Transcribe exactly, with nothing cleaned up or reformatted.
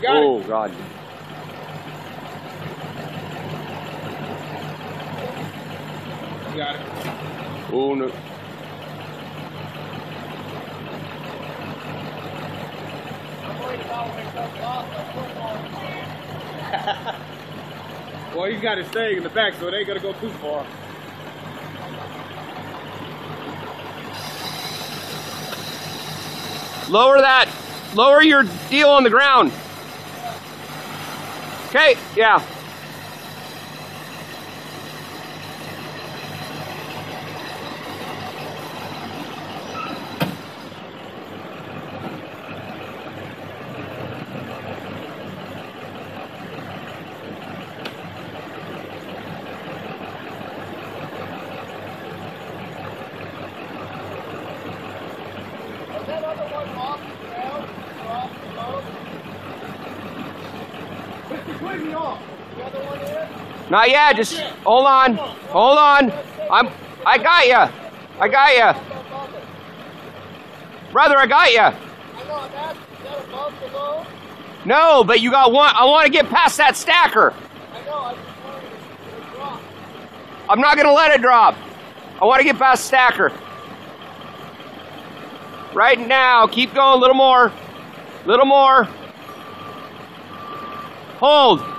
You got oh, it. Oh, God. You got it. Oh, no. I'm worried about when it comes off. Boy, you got it staying in the back, so it ain't going to go too far. Lower that. Lower your deal on the ground. Okay, yeah. Not yet, just hold on, hold on. I'm, I got ya, I got ya. Brother, I got ya. No, but you got one, I want to get past that stacker. I'm not gonna let it drop. I want to get past stacker. Right now, keep going, a little more, a little more. Hold.